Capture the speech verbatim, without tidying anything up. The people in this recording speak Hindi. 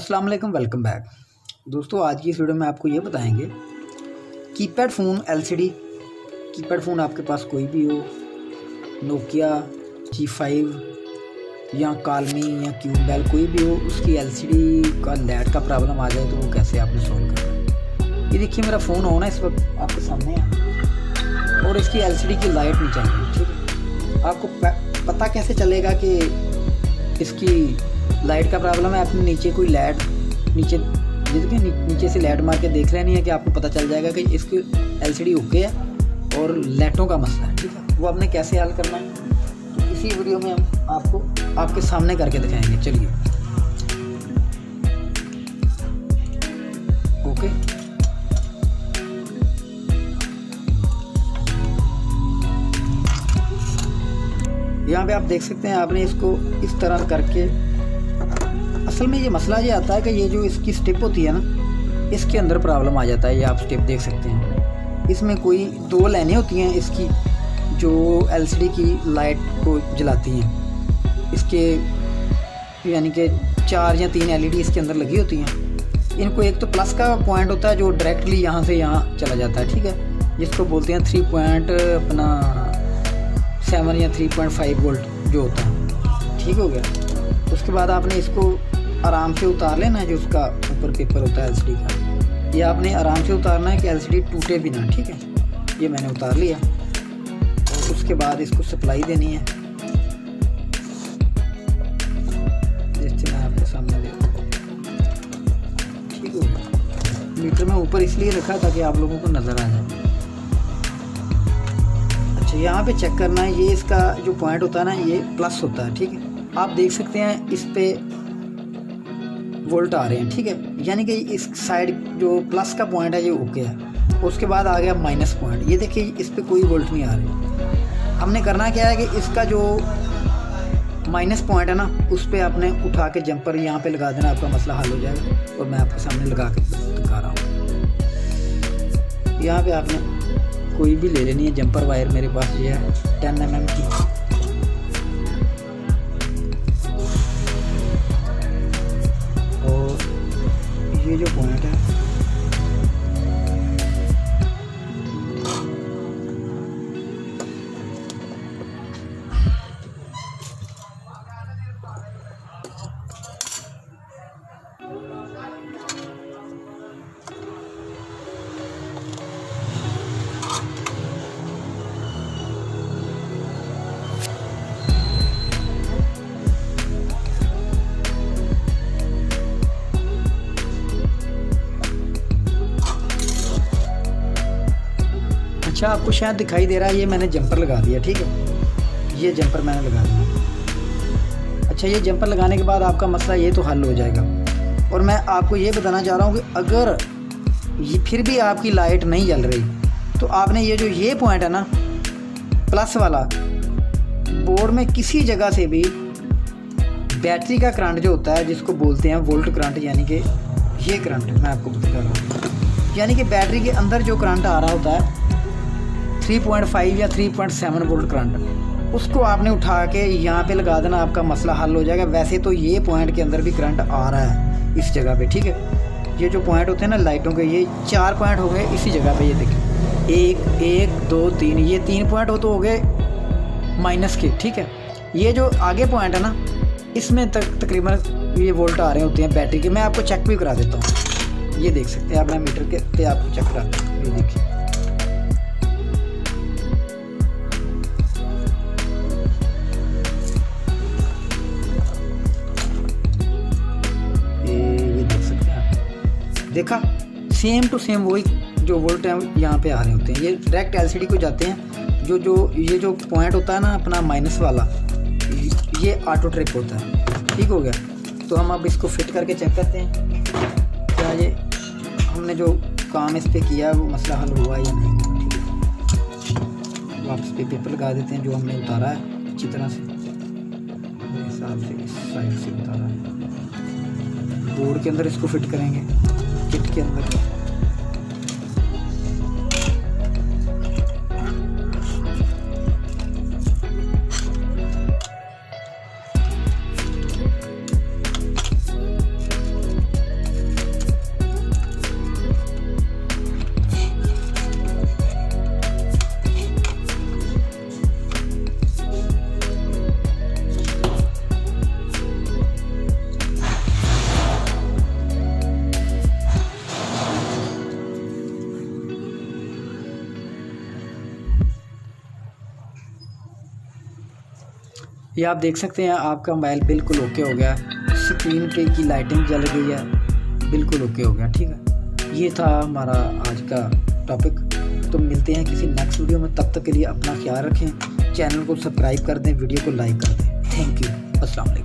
अस्सलाम वालेकुम, वेलकम बैक दोस्तों। आज की इस वीडियो में आपको ये बताएंगे keypad phone LCD. Keypad phone आपके पास कोई भी हो, नोकिया जी फाइव या कालमी या क्यूमोबाइल कोई भी हो, उसकी एलसीडी का लैट का प्रॉब्लम आ जाए तो वो कैसे आपने सॉल्व करना। ये देखिए मेरा फ़ोन होना इस वक्त आपके सामने है और इसकी एलसीडी की लाइट नहीं चाहिए, ठीक है। आपको पता कैसे चलेगा कि इसकी लाइट का प्रॉब्लम है? आपने नीचे कोई लाइट नीचे देखिए, नीचे से लाइट मार के देख रहे नहीं है कि आपको पता चल जाएगा कि इसकी एलसीडी ओके है और लाइटों का मसला है, ठीक है। वो आपने कैसे हल करना है तो इसी वीडियो में हम आपको आपके सामने करके दिखाएंगे। चलिए, ओके यहाँ पे आप देख सकते हैं आपने इसको इस तरह करके, असल में ये मसला ये आता है कि ये जो इसकी स्टिप होती है ना, इसके अंदर प्रॉब्लम आ जाता है। ये आप स्टिप देख सकते हैं, इसमें कोई दो लाइनें होती हैं इसकी जो एलसीडी की लाइट को जलाती हैं। इसके यानी कि चार या तीन एलईडी इसके अंदर लगी होती हैं। इनको एक तो प्लस का पॉइंट होता है जो डायरेक्टली यहाँ से यहाँ चला जाता है, ठीक है, जिसको बोलते हैं थ्री पॉइंट अपना सेवन या थ्री पॉइंट फाइव वोल्ट जो होता है, ठीक हो गया। उसके बाद आपने इसको आराम से उतार लेना है, जो उसका ऊपर पेपर होता है एलसीडी का, ये आपने आराम से उतारना है कि एलसीडी टूटे भी ना, ठीक है। ये मैंने उतार लिया और उसके बाद इसको सप्लाई देनी है, जिससे मैं आपके सामने देखूँ, ठीक होगा। मीटर में ऊपर इसलिए रखा ताकि आप लोगों को नज़र आ जाए। अच्छा, यहाँ पे चेक करना है, ये इसका जो पॉइंट होता है ना, ये प्लस होता है, ठीक है। आप देख सकते हैं इस पे वोल्ट आ रहे हैं, ठीक है, यानी कि इस साइड जो प्लस का पॉइंट है ये ओके है। उसके बाद आ गया माइनस पॉइंट, ये देखिए इस पे कोई वोल्ट नहीं आ रहे। हमने करना क्या है कि इसका जो माइनस पॉइंट है ना, उस पे आपने उठा के जंपर यहाँ पे लगा देना, आपका मसला हल हो जाएगा। और मैं आपके सामने लगा के दिखा रहा हूँ। यहाँ पर आपने कोई भी ले लेनी है जंपर वायर, मेरे पास ये है टेन एम एम की, ये जो पॉइंट है अच्छा, आपको शायद दिखाई दे रहा है, ये मैंने जंपर लगा दिया, ठीक है, ये जंपर मैंने लगा दिया। अच्छा, ये जंपर लगाने के बाद आपका मसला ये तो हल हो जाएगा। और मैं आपको ये बताना चाह रहा हूँ कि अगर ये फिर भी आपकी लाइट नहीं जल रही तो आपने ये जो ये पॉइंट है ना प्लस वाला, बोर्ड में किसी जगह से भी बैटरी का करंट जो होता है, जिसको बोलते हैं वोल्ट करंट, यानी कि ये करंट मैं आपको बता रहा हूँ, यानी कि बैटरी के अंदर जो करंट आ रहा होता है थ्री पॉइंट फाइव या three point seven volt current, उसको आपने उठा के यहाँ पे लगा देना, आपका मसला हल हो जाएगा। वैसे तो ये पॉइंट के अंदर भी करंट आ रहा है इस जगह पे, ठीक है। ये जो पॉइंट होते हैं ना लाइटों के, ये चार पॉइंट हो गए इसी जगह पे, ये देखिए एक एक दो तीन, ये तीन पॉइंट हो तो हो गए माइनस के, ठीक है। ये जो आगे पॉइंट है ना, इसमें तक तकरीबन ये वोल्ट आ रहे होते हैं बैटरी के। मैं आपको चेक भी करा देता हूँ, ये देख सकते हैं आप, मैं मीटर के पे आपको चेक करा देता हूँ, ये देखिए देखा, सेम टू सेम वही जो वोल्ट है यहाँ पे आ रहे होते हैं। ये डायरेक्ट एलसीडी को जाते हैं। जो जो ये जो पॉइंट होता है ना अपना माइनस वाला, ये ऑटो ट्रिप होता है, ठीक हो गया। तो हम अब इसको फिट करके चेक करते हैं क्या ये हमने जो काम इस पे किया वो मसला हल हुआ या नहीं, ठीक है। वापस पे पेपर लगा देते हैं जो हमने उतारा है, अच्छी तरह से मेरे हिसाब से इस साइड से उतारा है। बोर्ड के अंदर इसको फिट करेंगे, किट के अंदर। ये आप देख सकते हैं आपका मोबाइल बिल्कुल ओके हो गया, स्क्रीन पे की लाइटिंग जल गई है, बिल्कुल ओके हो गया। ठीक है, ये था हमारा आज का टॉपिक। तो मिलते हैं किसी नेक्स्ट वीडियो में, तब तक के लिए अपना ख्याल रखें, चैनल को सब्सक्राइब कर दें, वीडियो को लाइक कर दें। थैंक यू, अस्सलाम वालेकुम।